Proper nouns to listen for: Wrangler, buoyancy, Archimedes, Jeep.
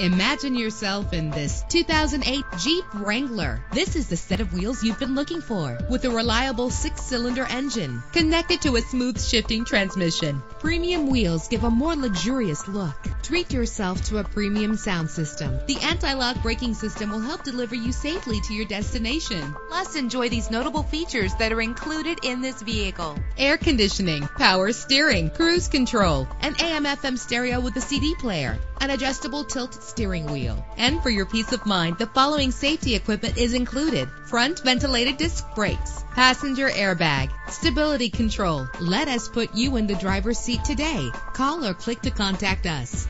Imagine yourself in this 2008 Jeep Wrangler. This is the set of wheels you've been looking for, with a reliable 6-cylinder engine connected to a smooth shifting transmission. Premium wheels give a more luxurious look. Treat yourself to a premium sound system. The anti-lock braking system will help deliver you safely to your destination. Plus, enjoy these notable features that are included in this vehicle: air conditioning, power steering, cruise control, an AM/FM stereo with a CD player, an adjustable tilt steering wheel. And for your peace of mind, the following safety equipment is included: front ventilated disc brakes, passenger airbag, stability control. Let us put you in the driver's seat today. Call or click to contact us.